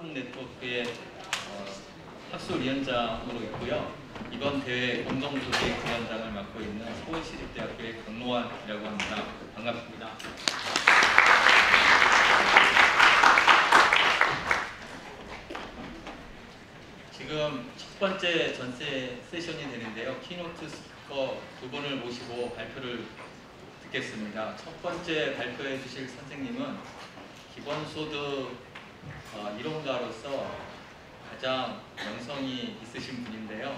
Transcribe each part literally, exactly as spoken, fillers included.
학문네트워크의 학술위원장으로 있고요. 이번 대회 공동조직 위원장을 맡고 있는 서울시립대학교의 강노환이라고 합니다. 반갑습니다. 지금 첫 번째 전세 세션이 되는데요. 키노트 스피커 두 분을 모시고 발표를 듣겠습니다. 첫 번째 발표해 주실 선생님은 기본소득 어, 이론가로서 가장 명성이 있으신 분인데요.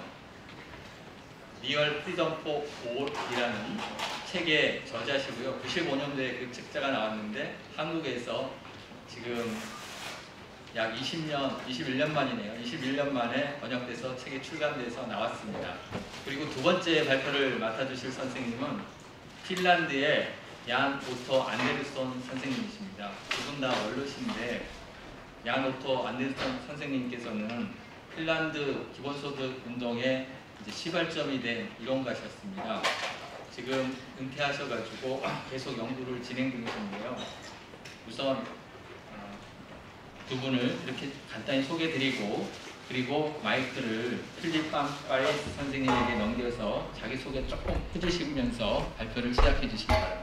리얼 프리덤 포 올이라는 책의 저자시고요. 구십오 년도에 그 책자가 나왔는데 한국에서 지금 약 이십 년, 이십일 년 만이네요. 이십일 년 만에 번역돼서 책이 출간돼서 나왔습니다. 그리고 두 번째 발표를 맡아주실 선생님은 핀란드의 얀 오토 안데르손 선생님이십니다. 두 분 다 원로신데 얀 오토 안데르손 선생님께서는 핀란드 기본소득 운동의 이제 시발점이 된 이론가셨습니다. 지금 은퇴하셔가지고 계속 연구를 진행 중이신데요. 우선 두 분을 이렇게 간단히 소개드리고 그리고 마이크를 필립 반 파리스 선생님에게 넘겨서 자기소개 조금 해주시면서 발표를 시작해 주시기 바랍니다.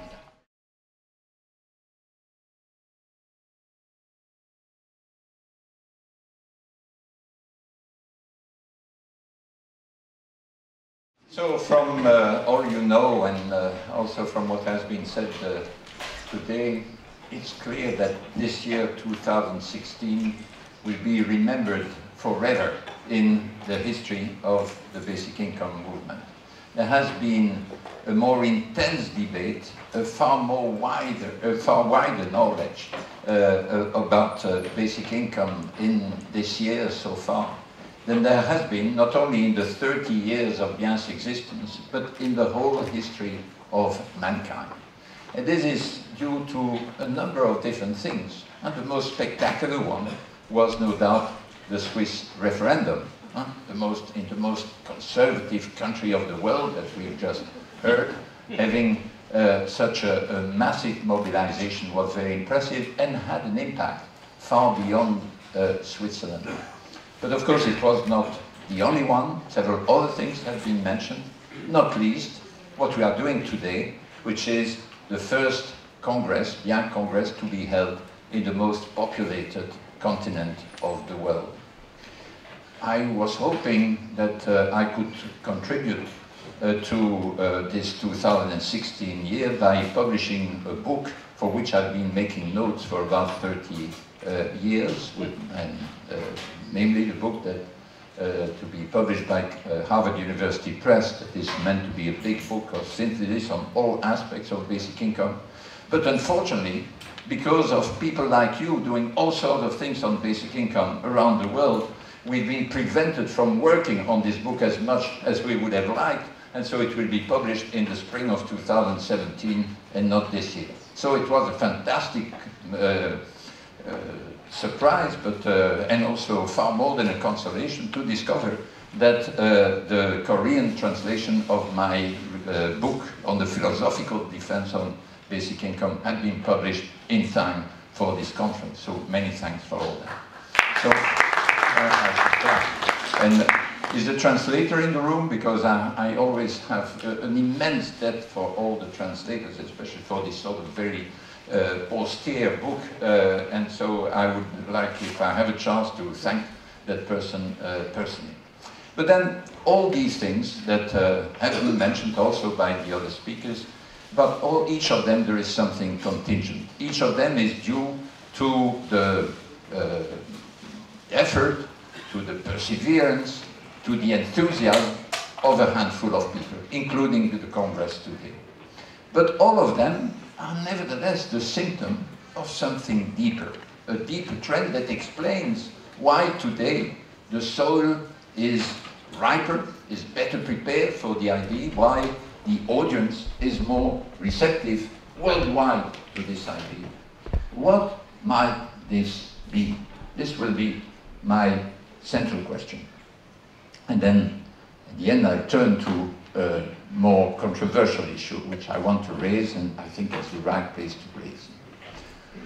So from uh, all you know and uh, also from what has been said uh, today, it's clear that this year, two thousand sixteen, will be remembered forever in the history of the basic income movement. There has been a more intense debate, a far more wider, a far wider knowledge uh, about uh, basic income in this year so far than there has been, not only in the thirty years of BIEN's existence, but in the whole history of mankind. And this is due to a number of different things. And the most spectacular one was, no doubt, the Swiss referendum, huh? the most, in the most conservative country of the world that we've just heard. Having uh, such a, a massive mobilization was very impressive and had an impact far beyond uh, Switzerland. But of course it was not the only one. Several other things have been mentioned, not least what we are doing today, which is the first Congress, BIEN Congress, to be held in the most populated continent of the world. I was hoping that uh, I could contribute uh, to uh, this two thousand sixteen year by publishing a book for which I've been making notes for about thirty uh, years, with, and, uh, namely the book that uh, to be published by uh, Harvard University Press, that is meant to be a big book of synthesis on all aspects of basic income. But unfortunately, because of people like you doing all sorts of things on basic income around the world, we've been prevented from working on this book as much as we would have liked, and so it will be published in the spring of two thousand seventeen and not this year. So it was a fantastic uh, uh, surprise, but, uh, and also far more than a consolation, to discover that uh, the Korean translation of my uh, book on the philosophical defense on basic income had been published in time for this conference. So many thanks for all that. So, uh, and uh, is the translator in the room? Because I, I always have uh, an immense debt for all the translators, especially for this sort of very uh, austere book. Uh, and so I would like, if I have a chance, to thank that person uh, personally. But then all these things that uh, have been mentioned also by the other speakers, but all, each of them there is something contingent. Each of them is due to the uh, effort, to the perseverance, to the enthusiasm of a handful of people, including the Congress today. But all of them are nevertheless the symptom of something deeper, a deeper trend that explains why today the soil is riper, is better prepared for the idea, why the audience is more receptive worldwide to this idea. What might this be? This will be my central question. And then, at the end, I turn to a more controversial issue, which I want to raise, and I think that's the right place to raise.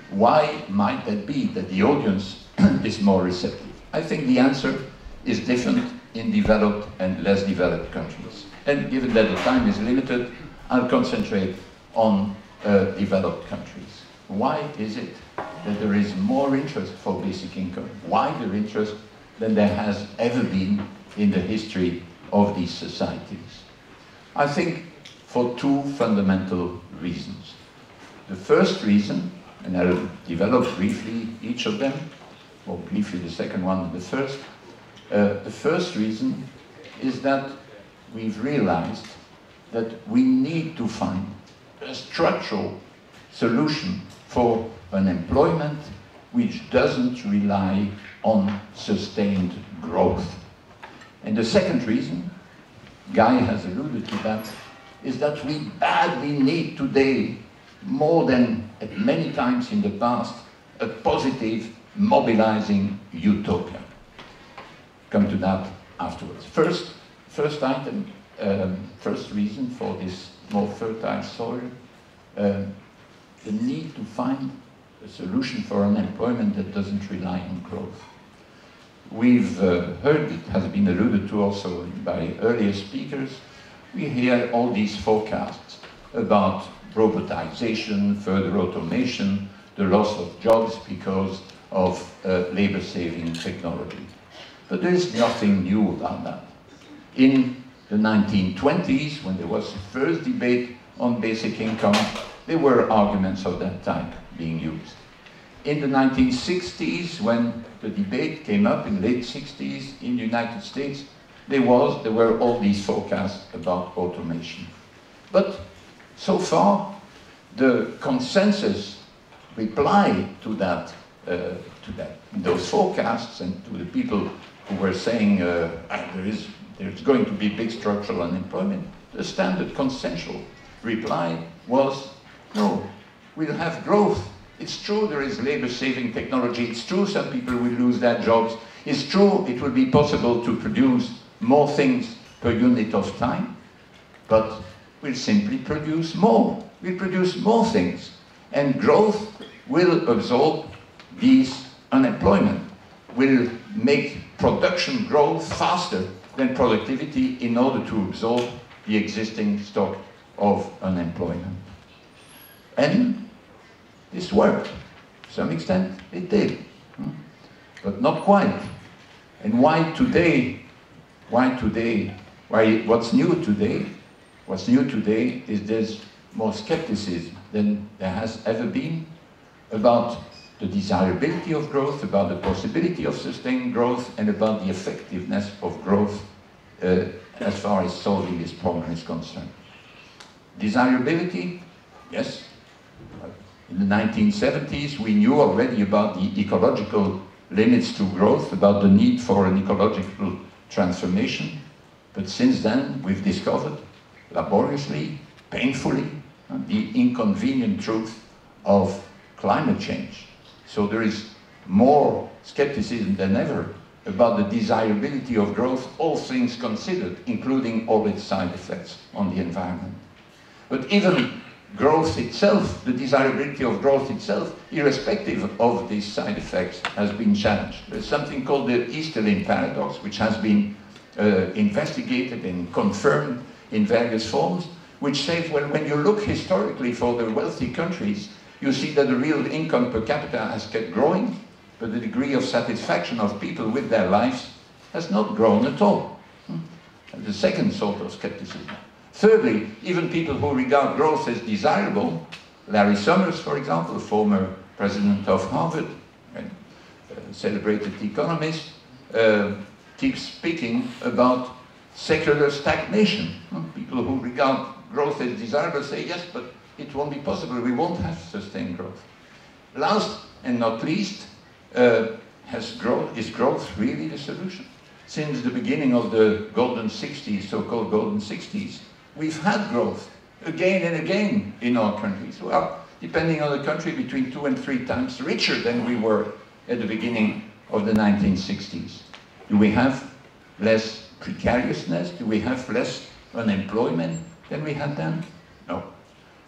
Why might that be that the audience is more receptive? I think the answer is different in developed and less developed countries. And given that the time is limited, I'll concentrate on uh, developed countries. Why is it that there is more interest for basic income, wider interest than there has ever been in the history of these societies? I think for two fundamental reasons. The first reason, and I'll develop briefly each of them, or briefly the second one and the first. Uh, the first reason is that we've realized that we need to find a structural solution for an employment which doesn't rely on sustained growth. And the second reason, Guy has alluded to that, is that we badly need today, more than at many times in the past, a positive, mobilizing utopia. Come to that afterwards. First, first item, um, first reason for this more fertile soil, uh, the need to find a solution for unemployment that doesn't rely on growth. We've uh, heard, it has been alluded to also by earlier speakers, we hear all these forecasts about robotization, further automation, the loss of jobs because of uh, labor-saving technology. But there is nothing new about that. In the nineteen twenties, when there was the first debate on basic income, there were arguments of that type being used. In the nineteen sixties, when the debate came up in the late sixties in the United States, there was, there were all these forecasts about automation. But so far, the consensus reply to that Uh, to that, those forecasts and to the people who were saying uh, there is there's going to be big structural unemployment, the standard consensual reply was, no, we'll have growth. It's true there is labor-saving technology. It's true some people will lose their jobs. It's true it will be possible to produce more things per unit of time, but we'll simply produce more. We'll produce more things. And growth will absorb these unemployment, will make production grow faster than productivity in order to absorb the existing stock of unemployment. And this worked. To some extent, it did, but not quite. And why today, why today, why, what's new today, what's new today is there's more skepticism than there has ever been about the desirability of growth, about the possibility of sustained growth, and about the effectiveness of growth uh, as far as solving this problem is concerned. Desirability, yes. In the nineteen seventies, we knew already about the ecological limits to growth, about the need for an ecological transformation. But since then, we've discovered, laboriously, painfully, the inconvenient truth of climate change. So there is more skepticism than ever about the desirability of growth, all things considered, including all its side effects on the environment. But even growth itself, the desirability of growth itself, irrespective of these side effects, has been challenged. There's something called the Easterlin paradox, which has been uh, investigated and confirmed in various forms, which says, well, when you look historically for the wealthy countries, you see that the real income per capita has kept growing, but the degree of satisfaction of people with their lives has not grown at all. And the second sort of skepticism. Thirdly, even people who regard growth as desirable, Larry Summers, for example, former president of Harvard, and uh, celebrated economist, uh, keeps speaking about secular stagnation. People who regard growth as desirable say, yes, but it won't be possible, we won't have sustained growth. Last and not least, uh, has growth, is growth really the solution? Since the beginning of the golden sixties, so-called golden sixties, we've had growth again and again in our countries. Well, depending on the country, between two and three times richer than we were at the beginning of the nineteen sixties. Do we have less precariousness? Do we have less unemployment than we had then? No.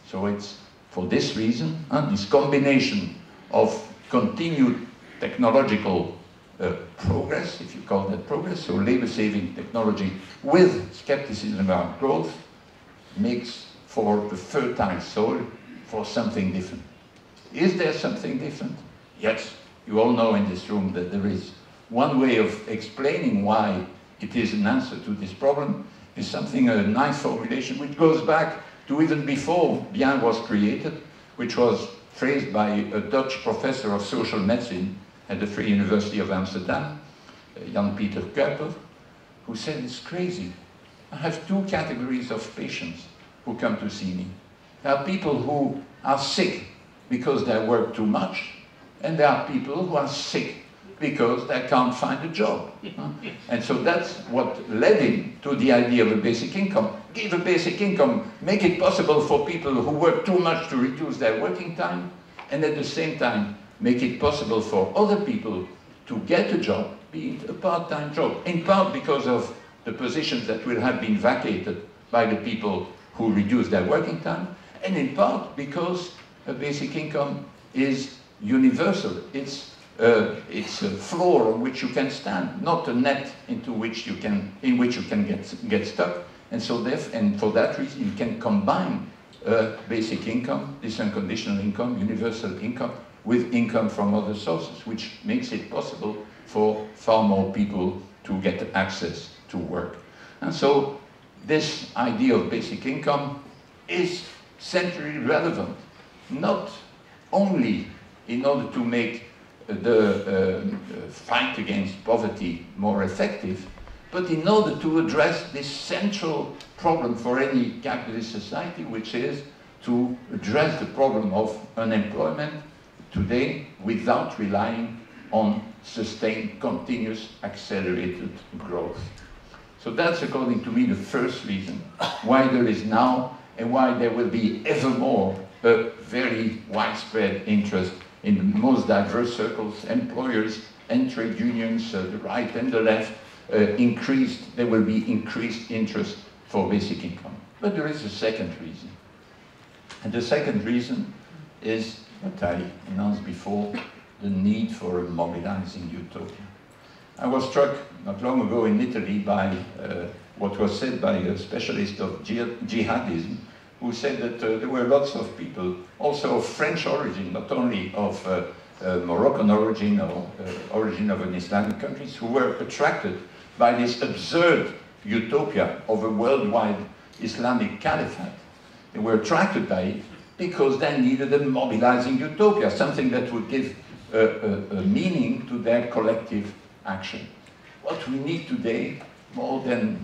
So it's for this reason, uh, this combination of continued technological uh, progress, if you call that progress, so labor-saving technology with skepticism about growth makes for a fertile soil for something different. Is there something different? Yes, you all know in this room that there is. One way of explaining why it is an answer to this problem is something, a nice formulation, which goes back to even before BIEN was created, which was phrased by a Dutch professor of social medicine at the Free University of Amsterdam, Jan Peter Kuiper, who said, it's crazy. I have two categories of patients who come to see me. There are people who are sick because they work too much, and there are people who are sick because they can't find a job. And so that's what led him to the idea of a basic income. Give a basic income, make it possible for people who work too much to reduce their working time, and at the same time make it possible for other people to get a job, be it a part-time job, in part because of the positions that will have been vacated by the people who reduce their working time, and in part because a basic income is universal. It's Uh, it's a floor on which you can stand, not a net into which you can, in which you can get, get stuck. And so theref, and for that reason, you can combine uh, basic income, this unconditional income, universal income, with income from other sources, which makes it possible for far more people to get access to work. And so this idea of basic income is centrally relevant, not only in order to make the uh, fight against poverty more effective, but in order to address this central problem for any capitalist society, which is to address the problem of unemployment today without relying on sustained, continuous, accelerated growth. So that's, according to me, the first reason why there is now and why there will be ever more a very widespread interest in the most diverse circles, employers and trade unions, uh, the right and the left, uh, increased, there will be increased interest for basic income. But there is a second reason. And the second reason is what I announced before, the need for a mobilizing utopia. I was struck not long ago in Italy by uh, what was said by a specialist of jihadism, who said that uh, there were lots of people, also of French origin, not only of uh, uh, Moroccan origin or uh, origin of an Islamic country, who were attracted by this absurd utopia of a worldwide Islamic caliphate. They were attracted by it because they needed a mobilizing utopia, something that would give uh, a, a meaning to their collective action. What we need today, more than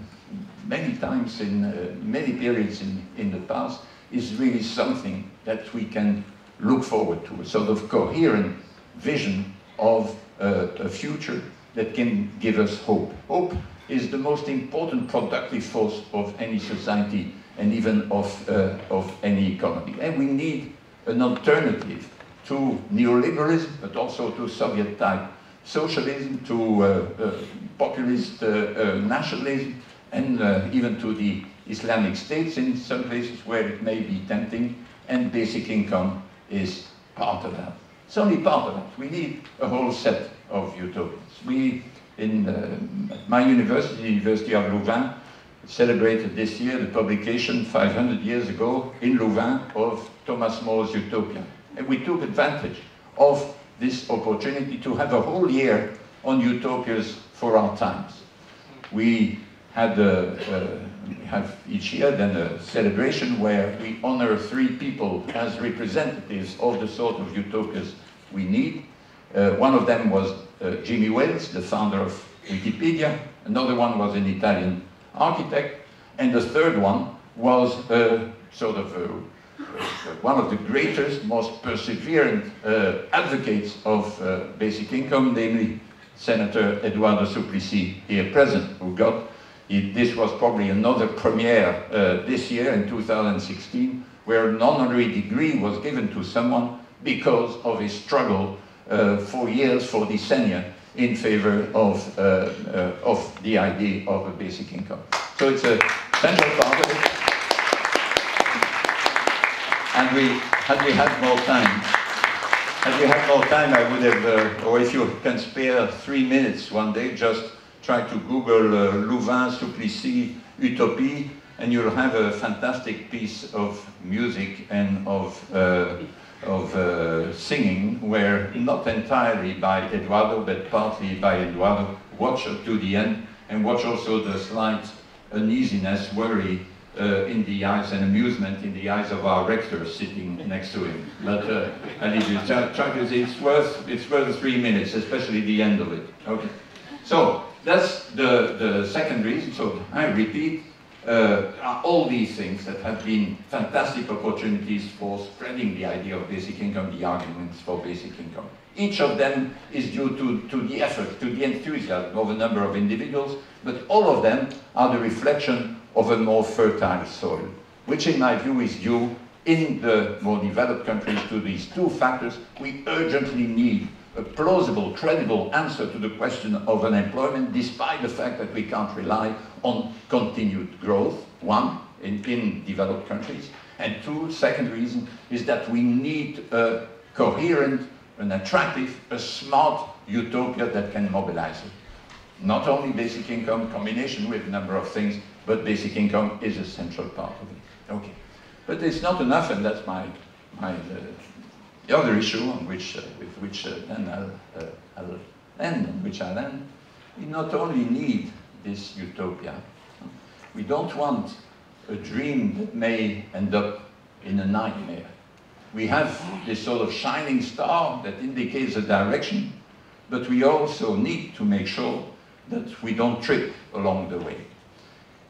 many times in uh, many periods in, in the past, is really something that we can look forward to, a sort of coherent vision of uh, a future that can give us hope. Hope is the most important productive force of any society and even of, uh, of any economy. And we need an alternative to neoliberalism, but also to Soviet-type socialism, to uh, uh, populist uh, uh, nationalism, and uh, even to the Islamic states in some places where it may be tempting, and basic income is part of that. It's only part of it. We need a whole set of utopias. We, in uh, my university, the University of Louvain, celebrated this year the publication five hundred years ago in Louvain of Thomas More's Utopia. And we took advantage of this opportunity to have a whole year on utopias for our times. We had a, uh, we have each year then a celebration where we honor three people as representatives of the sort of utopias we need. Uh, one of them was uh, Jimmy Wales, the founder of Wikipedia. Another one was an Italian architect. And the third one was uh, sort of uh, one of the greatest, most perseverant uh, advocates of uh, basic income, namely Senator Eduardo Suplicy, here present, who got It, this was probably another premiere uh, this year in two thousand sixteen, where an honorary degree was given to someone because of his struggle uh, for years, for decennia, in favor of, uh, uh, of the idea of a basic income. So it's a central part of it. And we, had we had more time, And we have more time, I would have, uh, or if you can spare three minutes one day, just try to Google uh, Louvain, Suplicy, Utopie, and you'll have a fantastic piece of music and of, uh, of uh, singing, where not entirely by Eduardo, but partly by Eduardo. Watch up to the end, and watch also the slight uneasiness, worry, Uh, in the eyes and amusement in the eyes of our rector sitting next to him. But uh, I need to try, try to say it's worth it's worth three minutes, especially the end of it. Okay. So that's the the second reason. So I repeat, uh, all these things that have been fantastic opportunities for spreading the idea of basic income, the arguments for basic income. Each of them is due to to the effort, to the enthusiasm of a number of individuals, but all of them are the reflection of a more fertile soil, which in my view is due in the more developed countries to these two factors. We urgently need a plausible, credible answer to the question of unemployment, despite the fact that we can't rely on continued growth, one, in, in developed countries, and two, second reason, is that we need a coherent, an attractive, a smart utopia that can mobilize it. Not only basic income, combination with a number of things, but basic income is a central part of it. Okay, but it's not enough, and that's my my uh, the other issue on which uh, with which uh, then I'll, uh, I'll end, on which I'll end. We not only need this utopia, we don't want a dream that may end up in a nightmare. We have this sort of shining star that indicates a direction, but we also need to make sure that we don't trip along the way.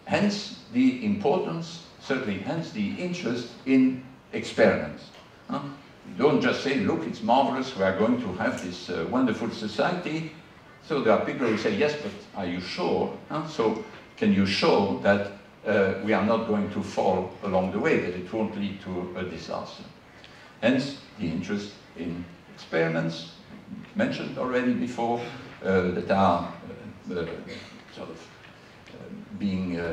Hence the importance, certainly hence the interest in experiments. Huh? Don't just say, look, it's marvelous, we are going to have this uh, wonderful society. So there are people who say, yes, but are you sure? Huh? So can you show that uh, we are not going to fall along the way, that it won't lead to a disaster? Hence the interest in experiments, mentioned already before, uh, that are uh, uh, sort of being uh,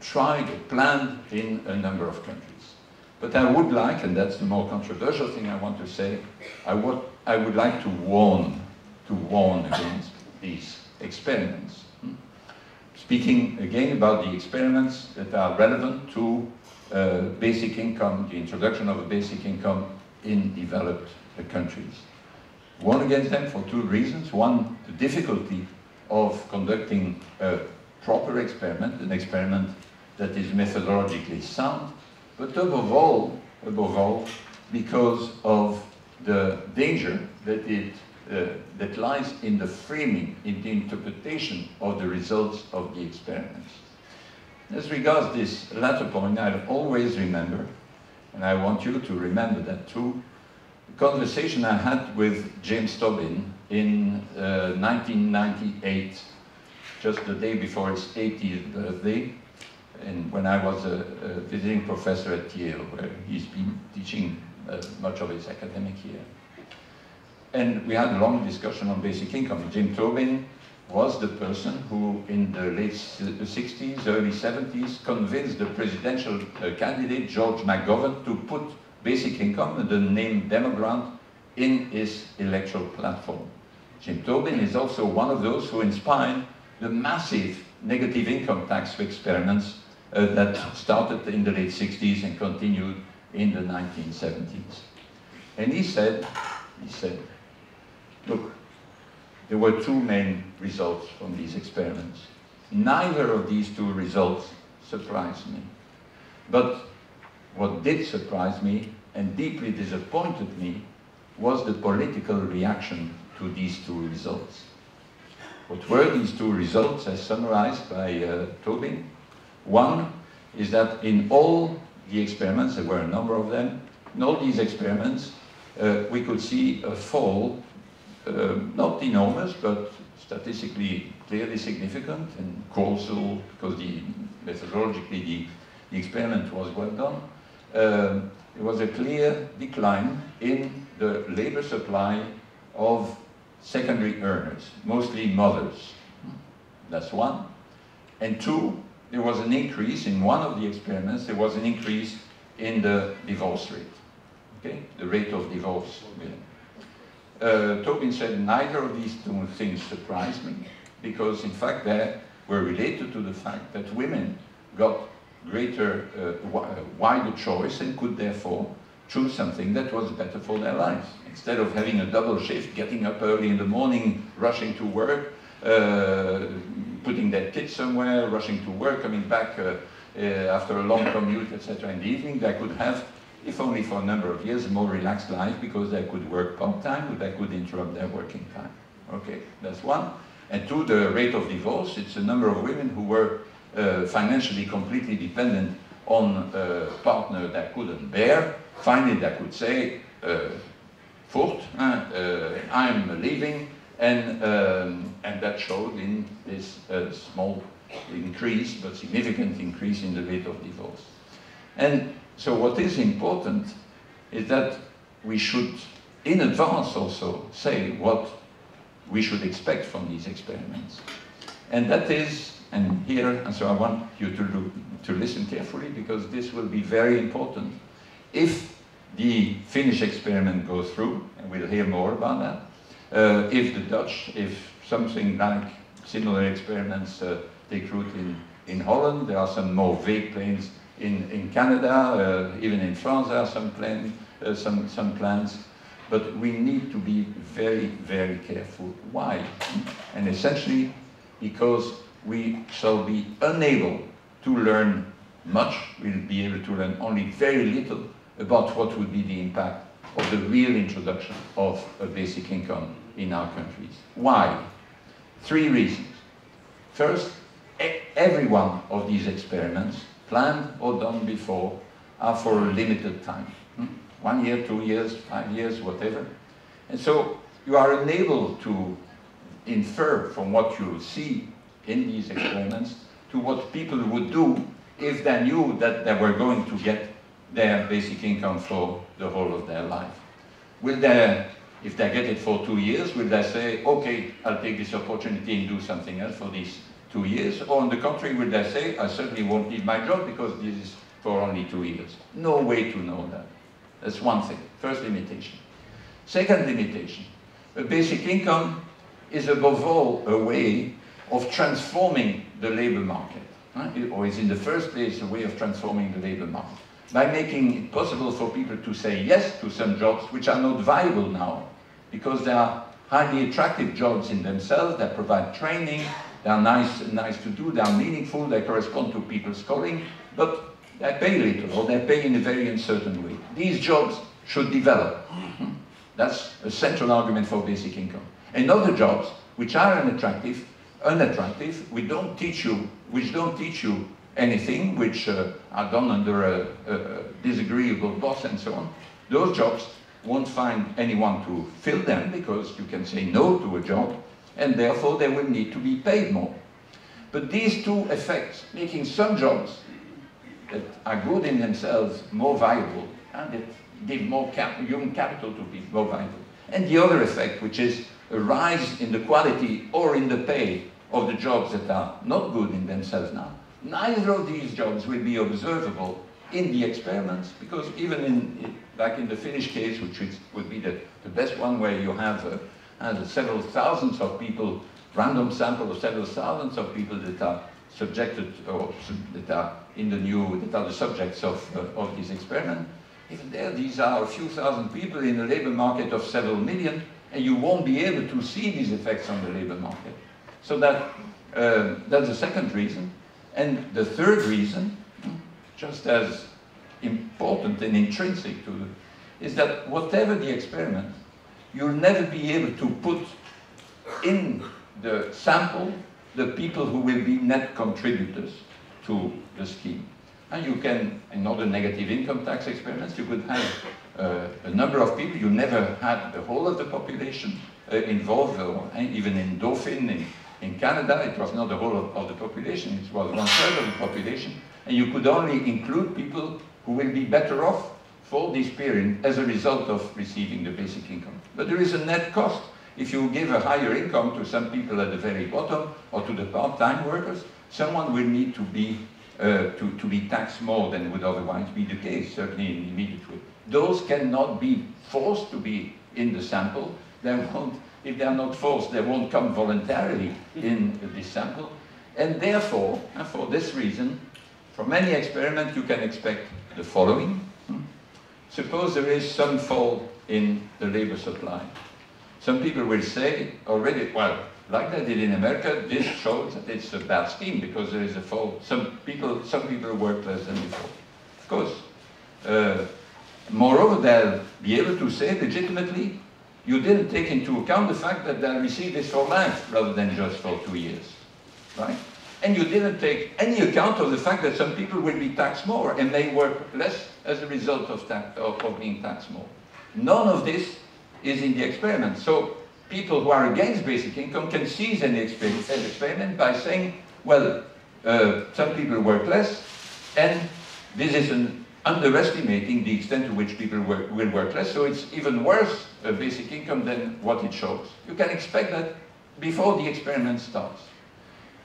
tried or planned in a number of countries. But I would like, and that's the more controversial thing I want to say, I would, I would like to warn, to warn against these experiments. Hmm? Speaking again about the experiments that are relevant to uh, basic income, the introduction of a basic income in developed uh, countries. Warn against them for two reasons. One, the difficulty of conducting uh, proper experiment, an experiment that is methodologically sound, but above all, above all, because of the danger that it uh, that lies in the framing, in the interpretation of the results of the experiments. As regards this latter point, I always remember, and I want you to remember that too, the conversation I had with James Tobin in uh, nineteen ninety-eight. Just the day before his eightieth birthday, and when I was a, a visiting professor at Yale, where he's been teaching uh, much of his academic year. And we had a long discussion on basic income. Jim Tobin was the person who, in the late sixties, early seventies, convinced the presidential uh, candidate, George McGovern, to put basic income, the name Demogrant, in his electoral platform. Jim Tobin is also one of those who inspired the massive negative income tax experiments uh, that started in the late sixties and continued in the nineteen seventies. And he said, he said, look, there were two main results from these experiments. Neither of these two results surprised me. But what did surprise me and deeply disappointed me was the political reaction to these two results. What were these two results, as summarized by uh, Tobin? One is that in all the experiments, there were a number of them, in all these experiments, uh, we could see a fall, uh, not enormous, but statistically clearly significant and causal, because the, methodologically the, the experiment was well done. Uh, there was a clear decline in the labor supply of secondary earners, mostly mothers. That's one. And two, there was an increase in one of the experiments, there was an increase in the divorce rate, okay? The rate of divorce. Yeah. uh, Tobin said neither of these two things surprised me, because in fact they were related to the fact that women got greater, uh, wider choice and could therefore choose something that was better for their lives. Instead of having a double shift, getting up early in the morning, rushing to work, uh, putting their kids somewhere, rushing to work, coming back uh, uh, after a long commute, et cetera in the evening, they could have, if only for a number of years, a more relaxed life because they could work part-time, they could interrupt their working time. Okay, that's one. And two, the rate of divorce. It's a number of women who were uh, financially completely dependent on a partner that couldn't bear. Finally, they could say, uh, fort, uh, uh, I'm leaving, and, um, and that showed in this uh, small increase, but significant increase in the rate of divorce. And so what is important is that we should, in advance also, say what we should expect from these experiments. And that is, and here, and so I want you to, look, to listen carefully, because this will be very important. If the Finnish experiment goes through, and we'll hear more about that, uh, if the Dutch, if something like similar experiments uh, take root in, in Holland, there are some more vague plans in, in Canada, uh, even in France there are some, plan, uh, some, some plans. But we need to be very, very careful. Why? And essentially because we shall be unable to learn much, we'll be able to learn only very little about what would be the impact of the real introduction of a basic income in our countries. Why? Three reasons. First, every one of these experiments, planned or done before, are for a limited time. One year, two years, five years, whatever. And so you are unable to infer from what you see in these experiments to what people would do if they knew that they were going to get their basic income for the whole of their life. Will they, if they get it for two years, will they say, okay, I'll take this opportunity and do something else for these two years? Or on the contrary, will they say, I certainly won't leave my job because this is for only two years? No way to know that. That's one thing, first limitation. Second limitation, a basic income is above all a way of transforming the labor market, right? Or is in the first place a way of transforming the labor market, by making it possible for people to say yes to some jobs which are not viable now, because they are highly attractive jobs in themselves, they provide training, they are nice, nice to do, they are meaningful, they correspond to people's calling, but they pay little, or they pay in a very uncertain way. These jobs should develop. That's a central argument for basic income. And other jobs, which are unattractive, unattractive, we don't teach you, which don't teach you anything, which uh, are done under a, a disagreeable boss and so on, those jobs won't find anyone to fill them, because you can say no to a job, and therefore they will need to be paid more. But these two effects, making some jobs that are good in themselves, more viable, and that give more cap young capital to be more viable. And the other effect, which is a rise in the quality or in the pay of the jobs that are not good in themselves now. Neither of these jobs will be observable in the experiments, because even in, like in the Finnish case, which would be the, the best one, where you have uh, uh, several thousands of people, random sample of several thousands of people that are subjected, or that are in the new, that are the subjects of, uh, of this experiment. Even there, these are a few thousand people in a labor market of several million, and you won't be able to see these effects on the labor market. So that, uh, that's the second reason. And the third reason, just as important and intrinsic to it, is that whatever the experiment, you'll never be able to put in the sample the people who will be net contributors to the scheme. And you can, in other negative income tax experiments, you could have uh, a number of people. You never had the whole of the population uh, involved, or even in Dauphin, in, in Canada, it was not the whole of, of the population, it was one third of the population, and you could only include people who will be better off for this period as a result of receiving the basic income. But there is a net cost. If you give a higher income to some people at the very bottom, or to the part-time workers, someone will need to be, uh, to, to be taxed more than would otherwise be the case, certainly in the immediate way. Those cannot be forced to be in the sample. They won't, if they are not forced, they won't come voluntarily in this sample. And therefore, and for this reason, from any experiment you can expect the following. Suppose there is some fall in the labor supply. Some people will say already, well, like they did in America, this shows that it's a bad scheme because there is a fall. Some people, some people work less than before. Of course. Uh, moreover, they'll be able to say legitimately, you didn't take into account the fact that they received this for life rather than just for two years, right? And you didn't take any account of the fact that some people will be taxed more and may work less as a result of, tax, of, of being taxed more. None of this is in the experiment. So people who are against basic income can seize an experiment by saying, well, uh, some people work less, and this is an underestimating the extent to which people work, will work less. So it's even worse a basic income than what it shows. You can expect that before the experiment starts.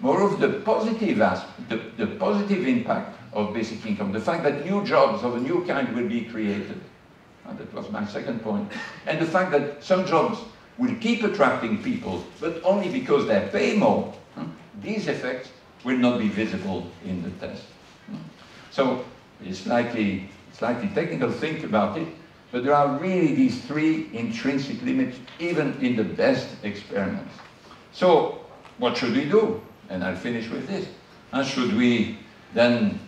Moreover, the positive aspect, the, the positive impact of basic income, the fact that new jobs of a new kind will be created, and that was my second point, and the fact that some jobs will keep attracting people, but only because they pay more, huh? These effects will not be visible in the test. Huh? So it's slightly, slightly technical, think about it, but there are really these three intrinsic limits, even in the best experiments. So what should we do? And I'll finish with this. And should we then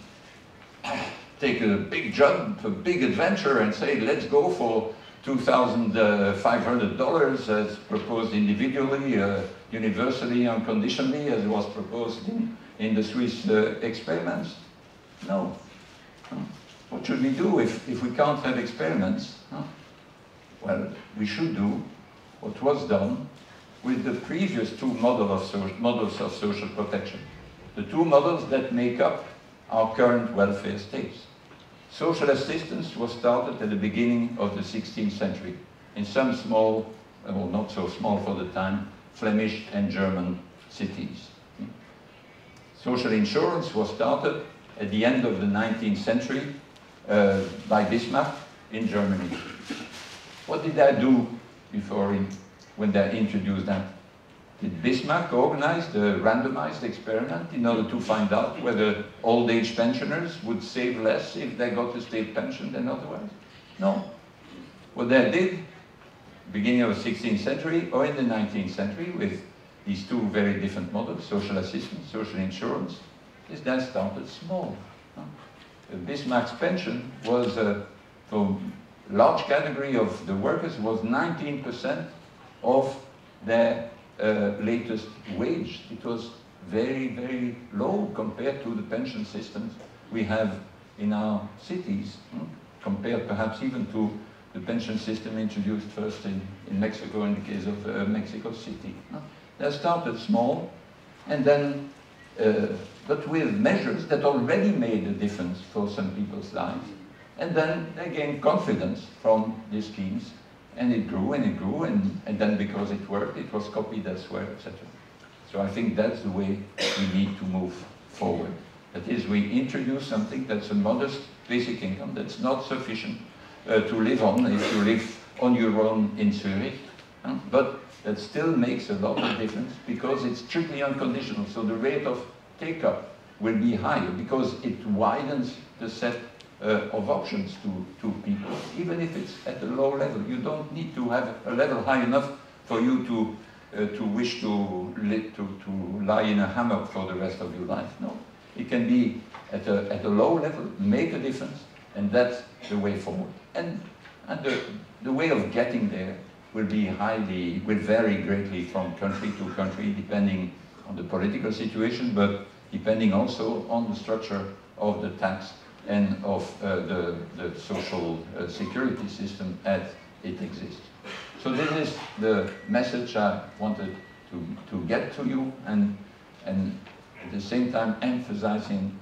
take a big jump, a big adventure, and say, let's go for two thousand five hundred dollars as proposed individually, uh, universally, unconditionally, as was proposed in, in the Swiss uh, experiments? No. What should we do if, if we can't have experiments? Well, we should do what was done with the previous two model of so, models of social protection, the two models that make up our current welfare states. Social assistance was started at the beginning of the sixteenth century in some small, well, not so small for the time, Flemish and German cities. Social insurance was started at the end of the nineteenth century uh, by Bismarck in Germany. What did I do before in when they introduced that? Did Bismarck organize a randomized experiment in order to find out whether old age pensioners would save less if they got a state pension than otherwise? No. What they did, beginning of the sixteenth century or in the nineteenth century with these two very different models, social assistance, social insurance, is they started small. Bismarck's pension was, uh, for a large category of the workers, was nineteen percent of their uh, latest wage. It was very, very low compared to the pension systems we have in our cities, hmm? compared perhaps even to the pension system introduced first in, in Mexico, in the case of uh, Mexico City. Hmm? They started small, and then, uh, but with measures that already made a difference for some people's lives. And then they gained confidence from these schemes. And it grew and it grew, and, and then because it worked, it was copied elsewhere, et cetera. So I think that's the way we need to move forward. That is, we introduce something that's a modest basic income that's not sufficient uh, to live on if you live on your own in Zurich, huh? But that still makes a lot of difference because it's strictly unconditional. So the rate of take-up will be higher because it widens the set Uh, of options to, to people, even if it's at a low level. You don't need to have a level high enough for you to, uh, to wish to, li to, to lie in a hammock for the rest of your life. No, it can be at a, at a low level, make a difference, and that's the way forward. And, and the, the way of getting there will be highly, will vary greatly from country to country, depending on the political situation, but depending also on the structure of the tax and of uh, the, the social uh, security system as it exists. So this is the message I wanted to, to get to you, and, and at the same time emphasizing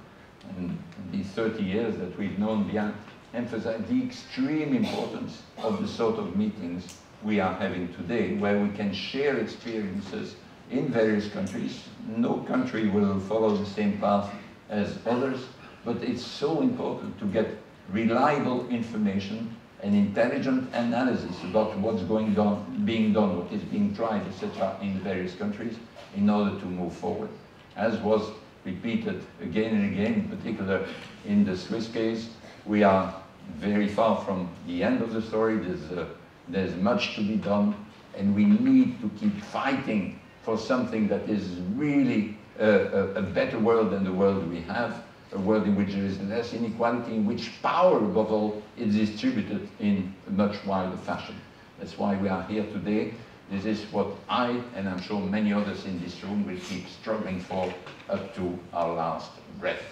in these thirty years that we've known BIEN, emphasize the extreme importance of the sort of meetings we are having today, where we can share experiences in various countries. No country will follow the same path as others, but it's so important to get reliable information an intelligent analysis about what's going on, being done, what is being tried, et cetera, in various countries, in order to move forward, as was repeated again and again. In particular, in the Swiss case, we are very far from the end of the story. There's uh, there's much to be done, and we need to keep fighting for something that is really uh, a, a better world than the world we have. A world in which there is less inequality, in which power, above all, is distributed in a much wider fashion. That's why we are here today. This is what I, and I'm sure many others in this room, will keep struggling for up to our last breath.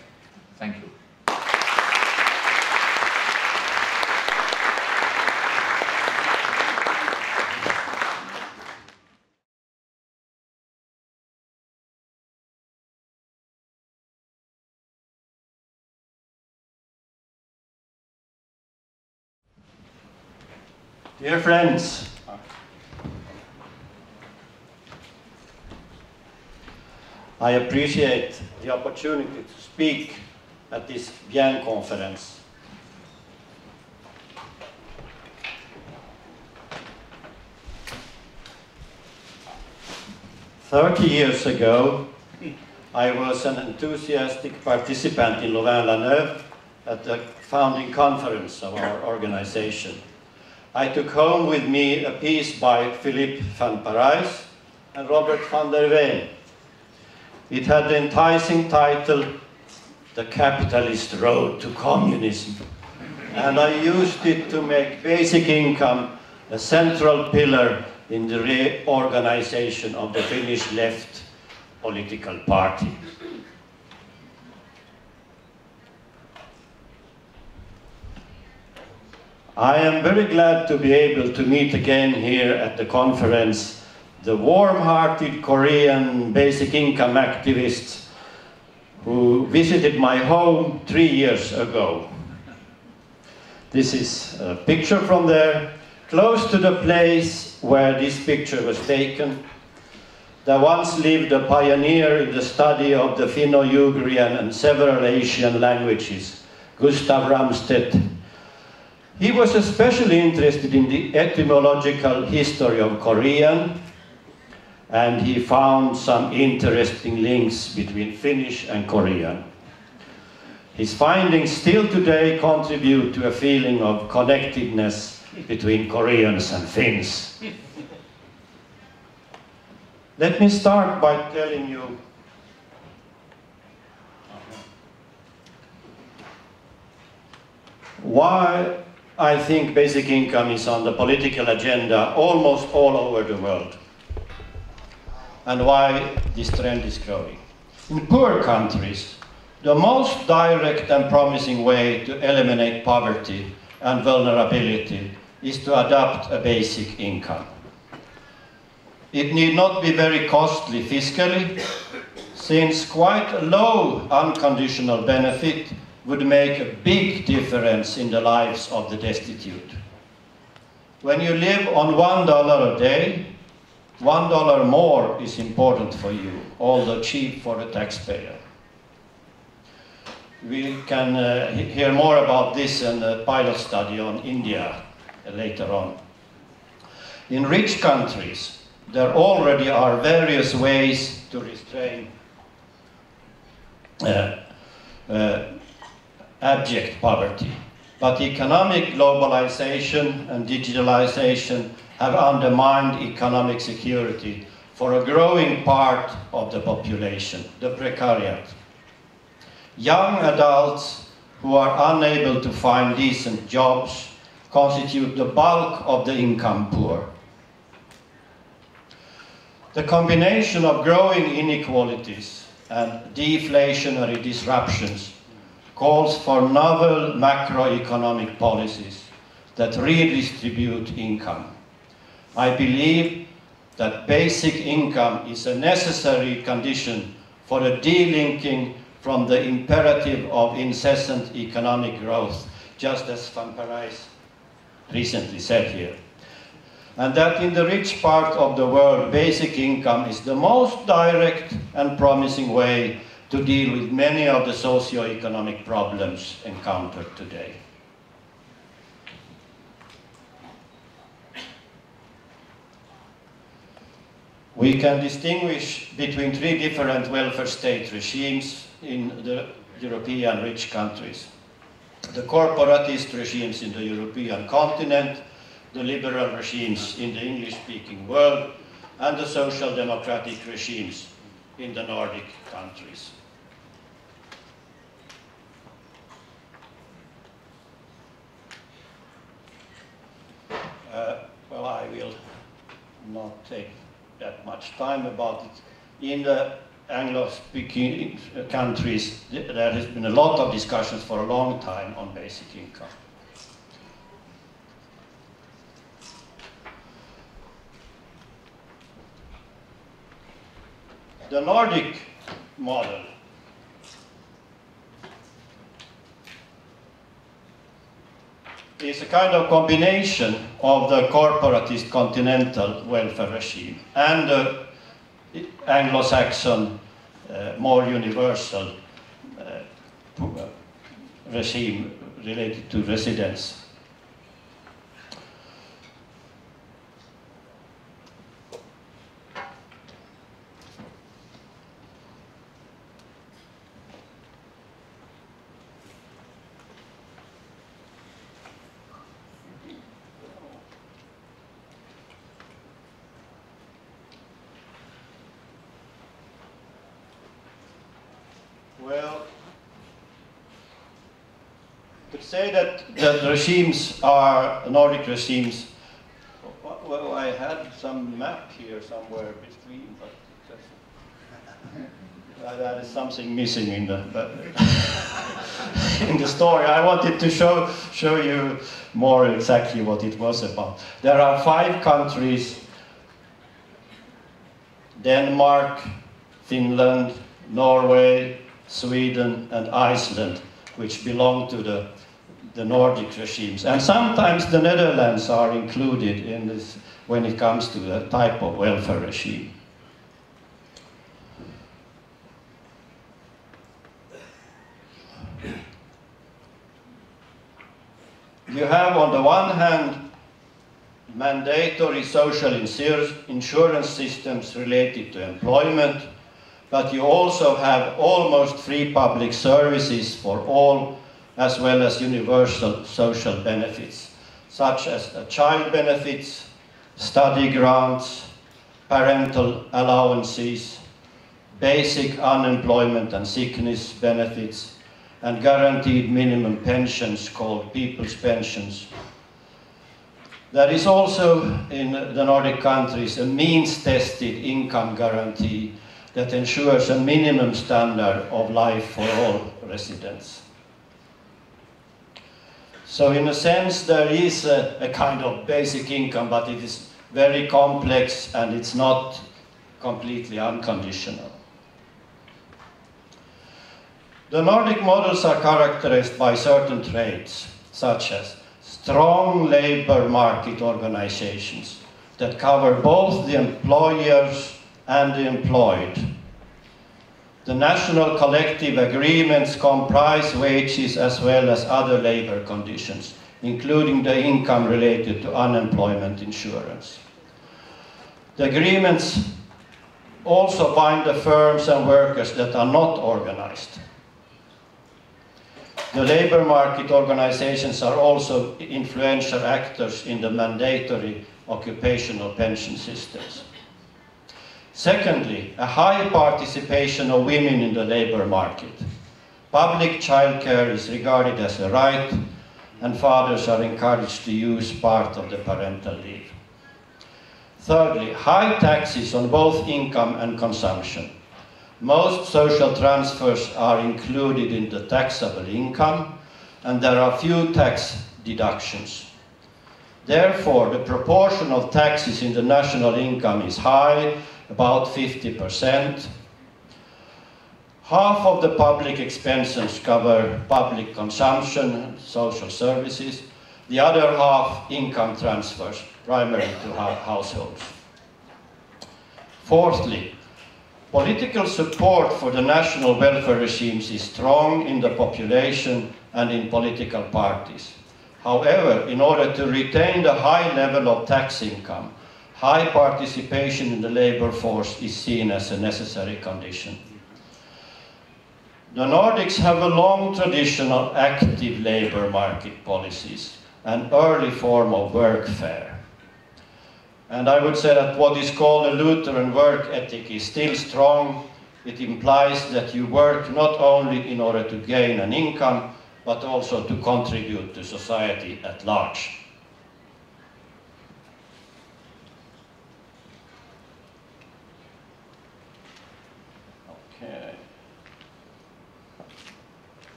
Thank you. Dear friends, I appreciate the opportunity to speak at this BIEN conference. Thirty years ago, I was an enthusiastic participant in Louvain-la-Neuve at the founding conference of our organization. I took home with me a piece by Philippe van Parijs and Robert van der Veen. It had the enticing title, The Capitalist Road to Communism. And I used it to make basic income a central pillar in the reorganization of the Finnish left political party. I am very glad to be able to meet again here at the conference the warm-hearted Korean basic income activists who visited my home three years ago. This is a picture from there, close to the place where this picture was taken. There once lived a pioneer in the study of the Finno-Ugrian and several Asian languages, Gustav Ramstedt. He was especially interested in the etymological history of Korean, and he found some interesting links between Finnish and Korean. His findings still today contribute to a feeling of connectedness between Koreans and Finns. Let me start by telling you why I think basic income is on the political agenda almost all over the world, and why this trend is growing. In poor countries, the most direct and promising way to eliminate poverty and vulnerability is to adopt a basic income. It need not be very costly fiscally, since quite a low unconditional benefit would make a big difference in the lives of the destitute. When you live on one dollar a day, one dollar more is important for you, although cheap for the taxpayer. We can uh, hear more about this in a pilot study on India uh, later on. In rich countries, there already are various ways to restrain uh, uh, abject poverty, but economic globalization and digitalization have undermined economic security for a growing part of the population, the precariat. Young adults who are unable to find decent jobs constitute the bulk of the income poor. The combination of growing inequalities and deflationary disruptions calls for novel macroeconomic policies that redistribute income. I believe that basic income is a necessary condition for the delinking from the imperative of incessant economic growth, just as Van Parijs recently said here. And that in the rich part of the world, basic income is the most direct and promising way to deal with many of the socio-economic problems encountered today. We can distinguish between three different welfare state regimes in the European rich countries. The corporatist regimes in the European continent, the liberal regimes in the English-speaking world, and the social democratic regimes in the Nordic countries. Uh, well, I will not take that much time about it. In the Anglo-speaking countries, there has been a lot of discussions for a long time on basic income. The Nordic model is a kind of combination of the corporatist continental welfare regime and the Anglo-Saxon, uh, more universal uh, regime related to residence. Say that the regimes are Nordic regimes. Well, I had some map here somewhere between, but that's, that is something missing in the in the story. I wanted to show show you more exactly what it was about. There are five countries: Denmark, Finland, Norway, Sweden, and Iceland, which belong to the the Nordic regimes, and sometimes the Netherlands are included in this when it comes to the type of welfare regime. You have on the one hand mandatory social insurance systems related to employment, but you also have almost free public services for all, as well as universal social benefits, such as child benefits, study grants, parental allowances, basic unemployment and sickness benefits, and guaranteed minimum pensions called people's pensions. There is also in the Nordic countries a means-tested income guarantee that ensures a minimum standard of life for all residents. So in a sense, there is a, a kind of basic income, but it is very complex and it's not completely unconditional. The Nordic models are characterized by certain traits, such as strong labor market organizations that cover both the employers and the employed. The national collective agreements comprise wages as well as other labor conditions, including the income related to unemployment insurance. The agreements also bind the firms and workers that are not organized. The labor market organizations are also influential actors in the mandatory occupational pension systems. Secondly, a high participation of women in the labor market. Public childcare is regarded as a right, and fathers are encouraged to use part of the parental leave. Thirdly, high taxes on both income and consumption. Most social transfers are included in the taxable income, and there are few tax deductions. Therefore, the proportion of taxes in the national income is high, about fifty percent. Half of the public expenses cover public consumption, social services. The other half income transfers, primarily to households. Fourthly, political support for the national welfare regimes is strong in the population and in political parties. However, in order to retain the high level of tax income, high participation in the labor force is seen as a necessary condition. The Nordics have a long tradition of active labor market policies, an early form of workfare. And I would say that what is called a Lutheran work ethic is still strong. It implies that you work not only in order to gain an income, but also to contribute to society at large. Okay.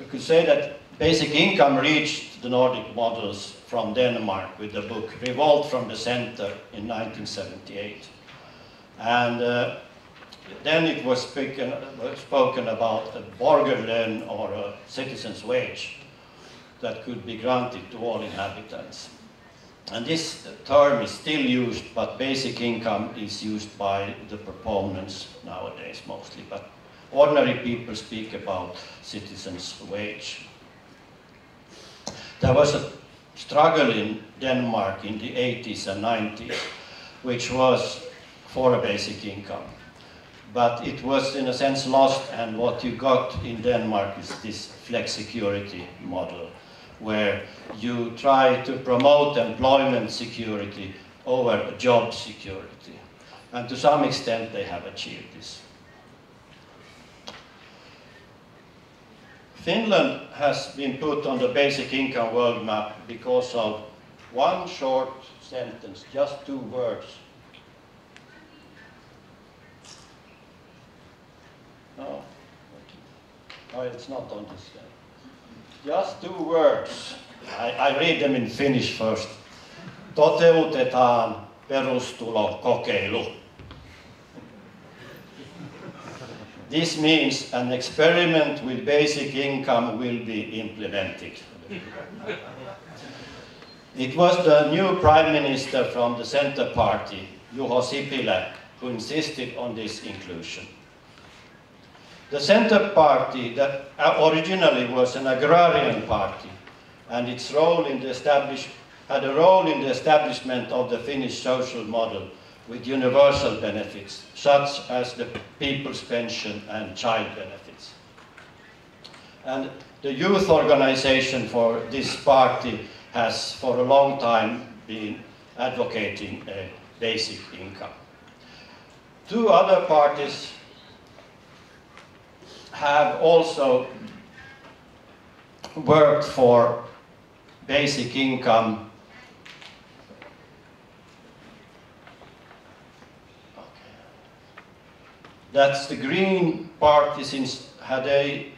You could say that basic income reached the Nordic models from Denmark with the book Revolt from the Center in nineteen seventy-eight. And uh, then it was speaking, uh, spoken about a borgerløn, or a citizen's wage, that could be granted to all inhabitants. And this term is still used, but basic income is used by the proponents nowadays mostly. But ordinary people speak about citizen's wage. There was a struggle in Denmark in the eighties and nineties, which was for a basic income. But it was in a sense lost, and what you got in Denmark is this flexicurity model, where you try to promote employment security over job security. And to some extent they have achieved this. Finland has been put on the basic income world map because of one short sentence, just two words. No, oh, it's not on this day. Just two words. I, I read them in Finnish first. Toteutetaan perustulo kokeilu. This means an experiment with basic income will be implemented. It was the new prime minister from the Center Party, Juha Sipilä, who insisted on this inclusion. The Center Party, that originally was an agrarian party, and its role in the establish, had a role in the establishment of the Finnish social model with universal benefits, such as the people's pension and child benefits. And the youth organization for this party has for a long time been advocating a basic income. Two other parties have also worked for basic income. Okay. That's the Green Party since had they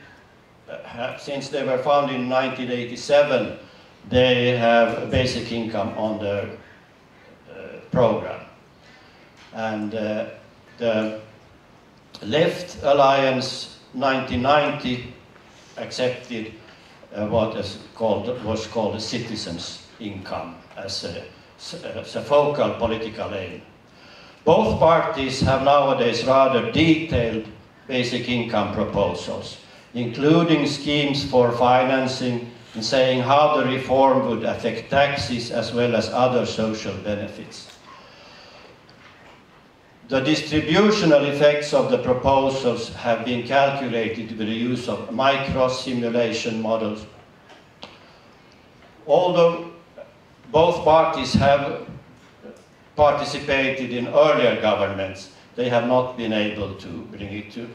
uh, since they were founded in nineteen eighty-seven. They have basic income on their uh, program, and uh, the Left Alliance nineteen ninety accepted uh, what is called, was called a citizen's income as a, as a focal political aim. Both parties have nowadays rather detailed basic income proposals, including schemes for financing and saying how the reform would affect taxes as well as other social benefits. The distributional effects of the proposals have been calculated with the use of micro-simulation models. Although both parties have participated in earlier governments, they have not been able to bring it, to,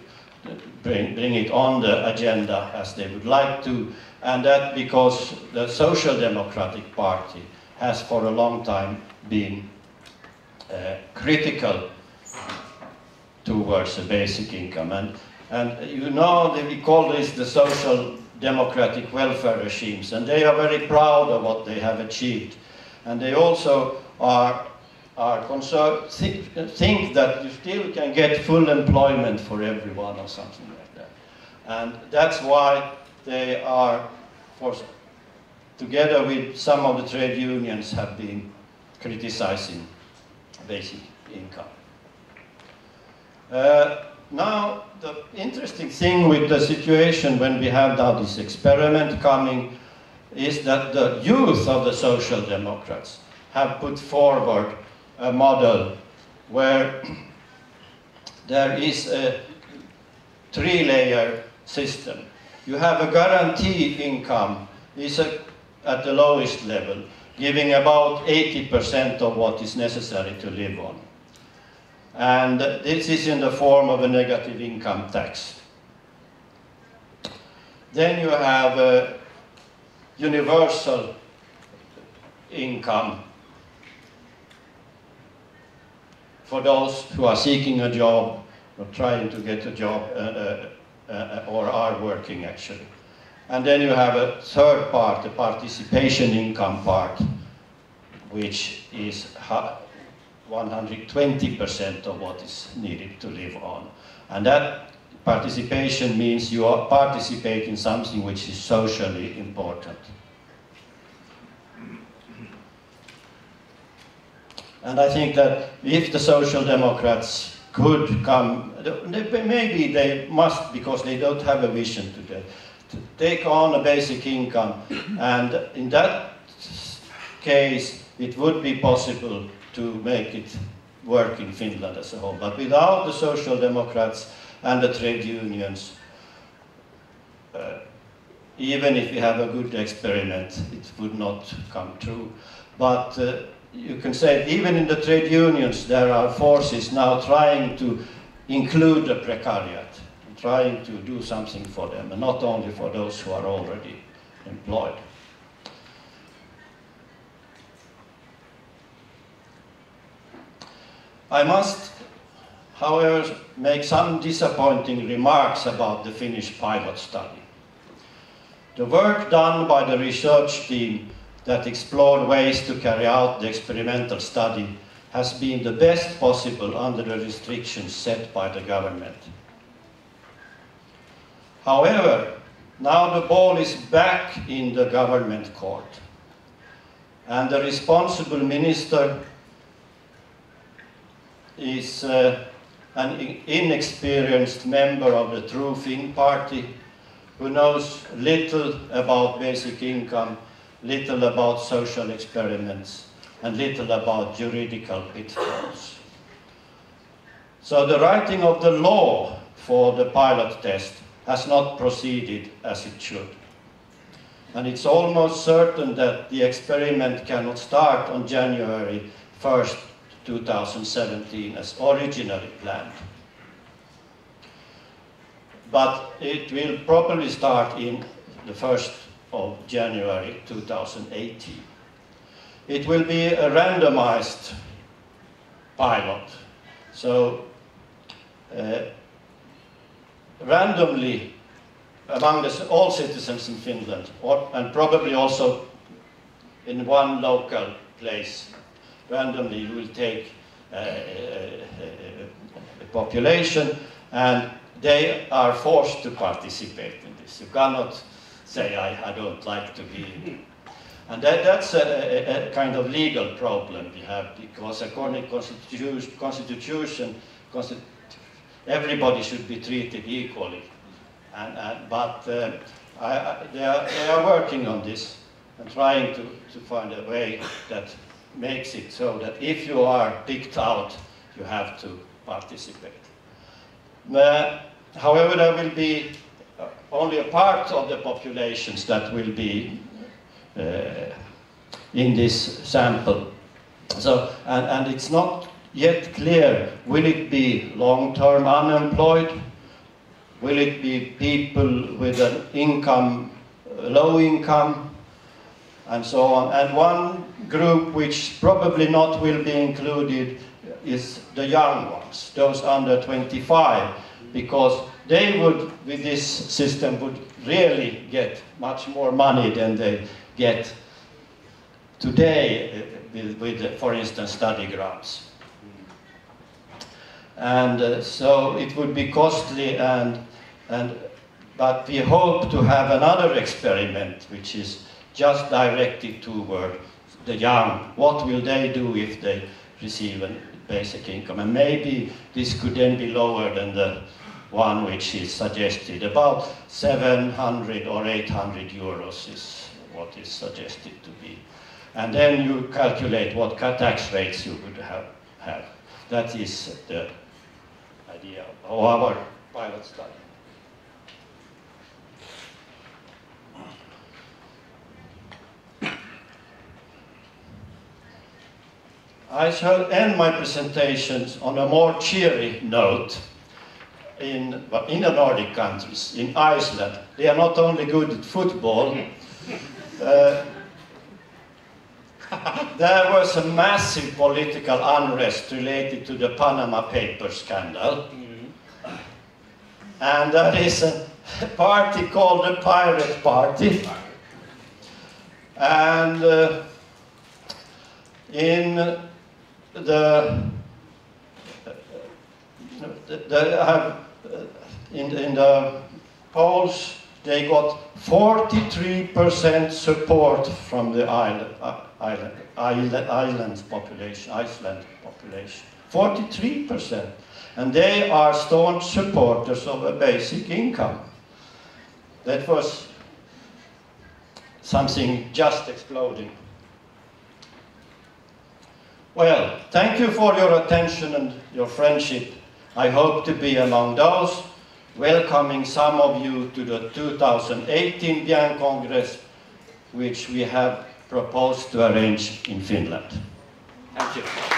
bring, bring it on the agenda as they would like to, and that because the Social Democratic Party has for a long time been uh, critical towards the basic income. And, and you know, that we call this the social democratic welfare regimes, and they are very proud of what they have achieved. And they also are, are concerned, th think that you still can get full employment for everyone or something like that. And that's why they are, for, together with some of the trade unions, have been criticizing basic income. Uh, now, the interesting thing with the situation when we have now this experiment coming is that the youth of the Social Democrats have put forward a model where there is a three-layer system. You have a guaranteed income is a, at the lowest level, giving about eighty percent of what is necessary to live on. And this is in the form of a negative income tax. Then you have a universal income for those who are seeking a job or trying to get a job uh, uh, uh, or are working actually. And then you have a third part, the participation income part, which is one hundred twenty percent of what is needed to live on. And that participation means you are participating in something which is socially important. And I think that if the Social Democrats could come, maybe they must, because they don't have a vision today, to take on a basic income, and in that case it would be possible to make it work in Finland as a whole. But without the Social Democrats and the trade unions, uh, even if we have a good experiment, it would not come true. But uh, you can say even in the trade unions there are forces now trying to include the precariat, trying to do something for them, and not only for those who are already employed. I must, however, make some disappointing remarks about the Finnish pilot study. The work done by the research team that explored ways to carry out the experimental study has been the best possible under the restrictions set by the government. However, now the ball is back in the government court, and the responsible minister is uh, an inexperienced member of the True Finn party who knows little about basic income, little about social experiments, and little about juridical pitfalls. So the writing of the law for the pilot test has not proceeded as it should. And it's almost certain that the experiment cannot start on January first, two thousand seventeen as originally planned. But it will probably start in the first of January two thousand eighteen. It will be a randomized pilot. So, uh, randomly among the, all citizens in Finland, or, and probably also in one local place, randomly you will take uh, a population, and they are forced to participate in this. You cannot say, I, I don't like to be. And that, that's a, a, a kind of legal problem we have, because according to constitution, constitution constitu everybody should be treated equally, and, and, but uh, I, I, they, are, they are working on this and trying to, to find a way that makes it so that if you are picked out, you have to participate. Uh, however, there will be only a part of the populations that will be uh, in this sample. So, and, and it's not yet clear, will it be long-term unemployed? Will it be people with an income, low income, and so on? And one group which probably not will be included is the young ones, those under twenty-five, because they would, with this system, would really get much more money than they get today with, with for instance, study grants. And uh, so it would be costly, and, and, but we hope to have another experiment which is just directed toward the young. What will they do if they receive a basic income? And maybe this could then be lower than the one which is suggested. About seven hundred or eight hundred euros is what is suggested to be. And then you calculate what tax rates you would have. have. That is the idea of our pilot study. I shall end my presentations on a more cheery note. In, in the Nordic countries, in Iceland, they are not only good at football. Uh, there was a massive political unrest related to the Panama Papers scandal. Mm-hmm. And there is a party called the Pirate Party. And uh, in the, they have, in, in the polls, they got forty-three percent support from the island, island, island, island population, Iceland population, forty-three percent. And they are staunch supporters of a basic income. That was something just exploding. Well, thank you for your attention and your friendship. I hope to be among those, welcoming some of you to the two thousand eighteen BIEN Congress, which we have proposed to arrange in Finland. Thank you.